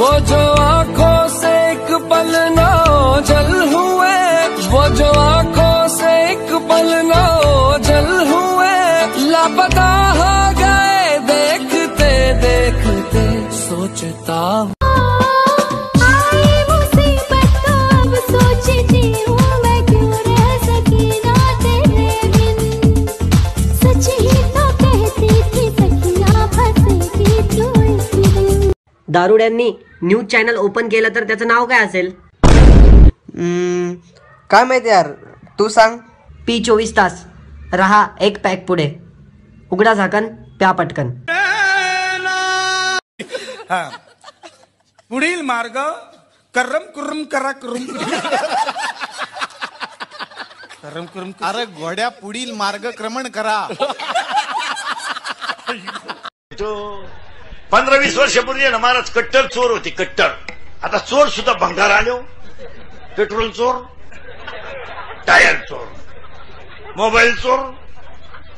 वो जो आंखों से एक पल ना जल हुए, वो जो आंखों से एक पल ना जल हुए, लापता हो गए देखते देखते, सोचता दारुड्यांनी न्यूज चॅनल ओपन केलं तर त्याचं नाव काय असेल? काय माहिती यार, तू सांग. P24 तास रहा एक पॅक पुढे, उघडा झाकण प्या पटकन. पुढील मार्ग करम कुरम करा कुरम करम कुरम. अरे घोड्या पुढील मार्ग क्रमण करा. तो 15-20 वर्षापूर्वी महाराज कट्टर चोर होते. कट्टर आता चोर सुद्धा भंगार आले. पेट्रोल चोर, टायर चोर, मोबाईल चोर,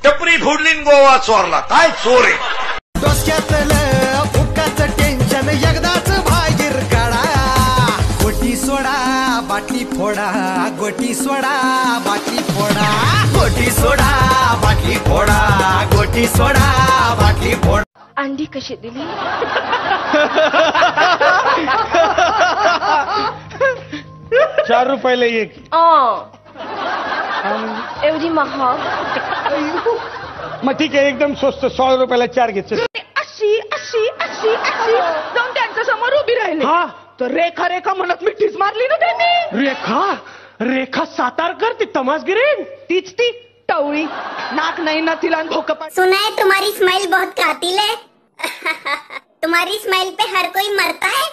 टपरी फोडली गोवा चोरला. काय चोर आहे टेन्शन एकदाच बाहेर काढा. गोटी सोडा बाटली फोडा, गोटी सोडा बाटली फोडा, गोटी सोडा बाटली फोडा, गोटी सोडा बाटली फोडा. अंडी कशी दिली? ₹4 एक. एवढी महाग? मग ठीक आहे, एकदम स्वस्त. ₹100 4 घेतले. अशी अशी अशी अशी जाऊन त्यांच्या समोर उभी राहिले. हा तर रेखा रेखा म्हणत मिठीच मारली ना त्यांनी. रेखा रेखा सातारकर ती तमाशगिरी, तीच ती टवळी. नाक नाही ना तिला धोका. सुना है तुम्हारी स्माइल बहुत कातिल है. तुम्हारी स्माइल पे हर कोई मरता है.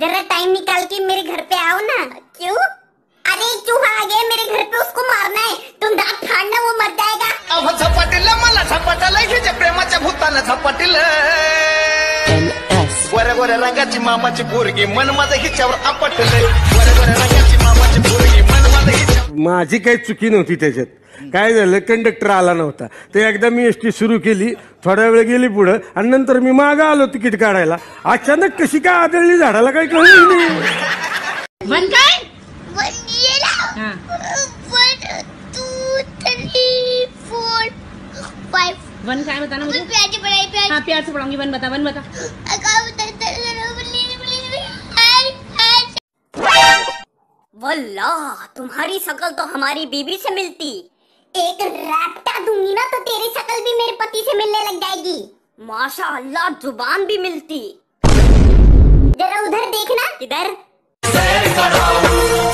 जरा टाइम निकाल के मेरे घर पे आओ ना. क्यों? अरे चूहा आ गया मेरे घर पे, उसको मारना है. तुम दांत फाड़ना वो मर जाएगा. अब झपटले मला झपटले की जे प्रेमाच्या भूताला झपटले. गोऱ्या गोऱ्या रंगाची मामाची पोरगी मन माझं हिच्यावर आपटले. गोऱ्या गोऱ्या रंगाची मामाची पोरगी मन माझं हिच्यावर. माझी काही चुकी नव्हती त्याच्यात. काय झालं, कंडक्टर आला नव्हता. ते एकदा मी ST सुरू केली, थोडा वेळ गेली पुढं आणि नंतर मी मागं आलो तिकीट काढायला. अचानक कशी काय आदळली झाडाला काही कळलं नाही. वल्लाह तुम्हारी शकल तो हमारी बीवी से मिलती. एक रैप्टा दूंगी ना तो तेरी शकल भी मेरे पति से मिलने लग जाएगी. माशाअल्लाह जुबान भी मिलती. जरा उधर देखना. किधर?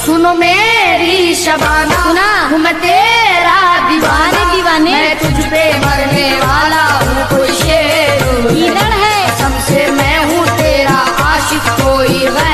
सुनो मेरी शबाना, सुना हूँ मैं तेरा दीवाने दीवाने. मैं तुझ पे मरने वाला हूँ कोई शेर इधर है. सबसे मैं हूँ तेरा आशिक कोई